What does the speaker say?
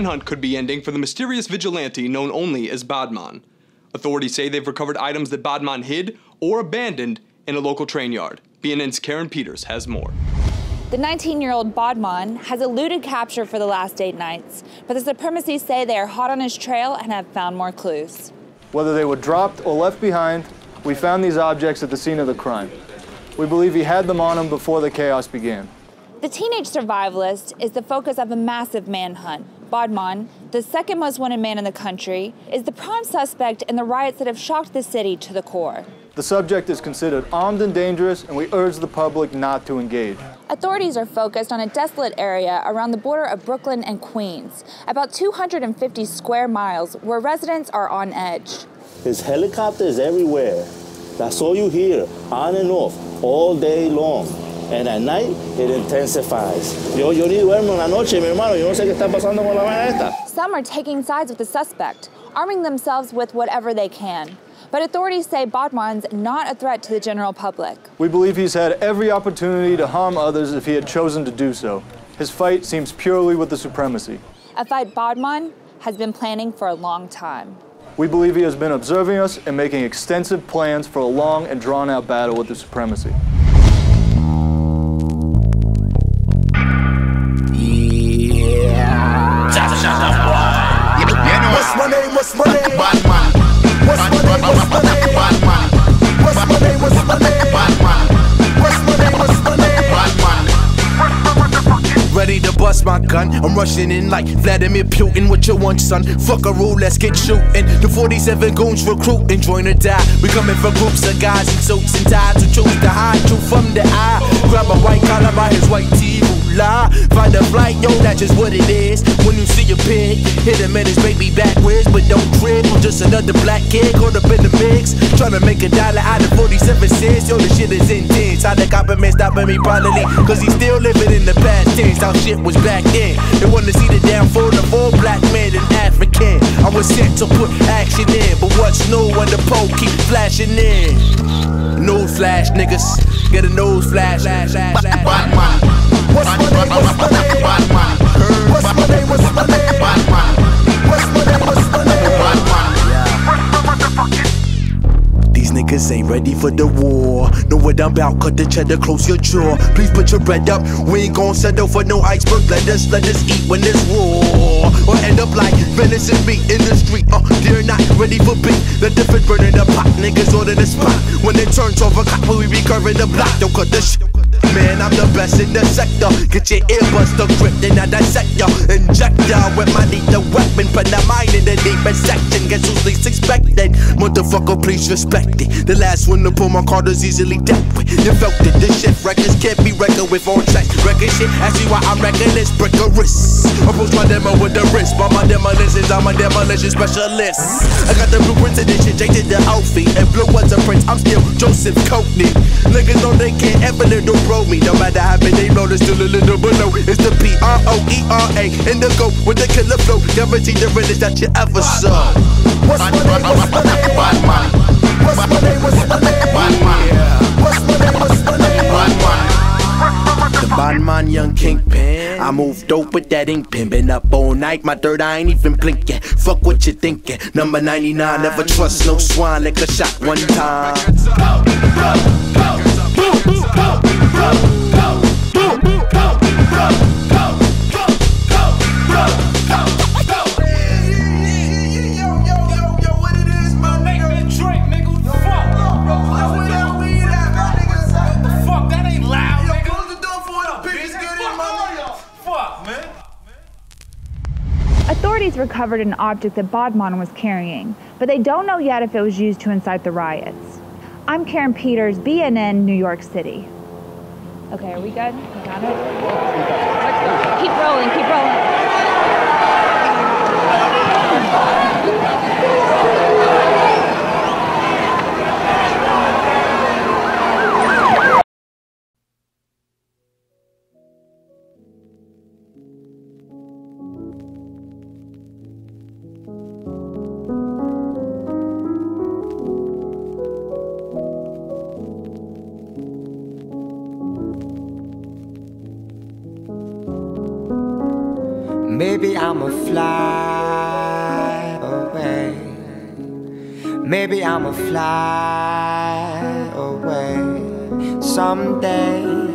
manhunt could be ending for the mysterious vigilante known only as Badmon. Authorities say they've recovered items that Badmon hid or abandoned in a local train yard. BNN's Karen Peters has more. The 19-year-old Badmon has eluded capture for the last 8 nights, but the supremacists say they are hot on his trail and have found more clues. Whether they were dropped or left behind, we found these objects at the scene of the crime. We believe he had them on him before the chaos began. The teenage survivalist is the focus of a massive manhunt. Badmon, the second most wanted man in the country, is the prime suspect in the riots that have shocked the city to the core. The subject is considered armed and dangerous, and we urge the public not to engage. Authorities are focused on a desolate area around the border of Brooklyn and Queens, about 250 square miles, where residents are on edge. There's helicopters everywhere. That's all you hear, on and off, all day long. And at night, it intensifies. Yo ni duermo en la noche, mi hermano. Yo no sé qué está pasando con la vaina esta. Some are taking sides with the suspect, arming themselves with whatever they can. But authorities say Badmon's not a threat to the general public. We believe he's had every opportunity to harm others if he had chosen to do so. His fight seems purely with the supremacy. A fight Badmon has been planning for a long time. We believe he has been observing us and making extensive plans for a long and drawn-out battle with the supremacy. Ready to bust my gun, I'm rushing in like Vladimir Putin. What you want, son? Fuck a rule, let's get shooting. The 47 goons recruiting, join or die. We coming for groups of guys in suits and ties who choose to hide you from the eye. Grab a white collar by his white tee, who lie. Find a flight, yo, that's just what it is. When you see a pig, hit him and his baby backwards, but don't trip. I'm just another black kid caught up in the mix, trying to make $1 out of 47 cents. Yo, this shit is intense. How the copper man stopping me probably, cause he's still living in the past tense. How shit was back then. They wanna see the downfall of all black men and African. I was sent to put action in, but what's new when the pole keep flashing in? Nose flash, niggas. Get a nose flash. Badmon. What's my name? What's my name? Badmon. What's my name? What's my name? Badmon. What's my name? What's my name? Badmon. These niggas ain't ready for the war. Know what I'm about, cut the cheddar, close your jaw. Please put your bread up, we ain't gon' settle for no iceberg. Let us eat when it's raw, or end up like venison meat in the street. They're not ready for beef. Let the fit burn in the pot, niggas order the spot. When it turns over cop, we be curving the block. Don't cut the shit. Man, I'm the best in the sector. Get your earbuds to grip, then I dissect ya. Inject ya with my lethal weapon. Put my mind in the deepest section. Guess who's least expected? Motherfucker, please respect it. The last one to pull my card is easily dealt with. You felt it, this shit records can't be reckoned with on tracks. Record shit, ask me why I'm wrecking this. Brick a wrist. Approach my demo with the wrist. By my demolitions, I'm a demolition specialist. I got the blueprints and this shit, Jake did the outfit. And blue was a prince, I'm still Joseph Coatney. Niggas know they can't ever little roll me. No matter how big they roll, it's still a little below. It's the P-R-O-E-R-A in the go with the killer flow. Guarantee the realest that you ever saw. What's my name? What's my name? What's my name? What's my name? What's my name? What's my name? The Badmon, young kingpin. I move dope with that ink pen. Been up all night, my third eye ain't even blinking. Fuck what you thinking. Number 99, never trust no swine. Lick a shot one time. Go, go, go, boom, go. Authorities recovered an object that Badmon was carrying, but they don't know yet if it was used to incite the riots. I'm Karen Peters, BNN, New York City. Okay, are we good? We got it? Keep rolling, keep rolling. Maybe I'ma fly away. Maybe I'ma fly away someday.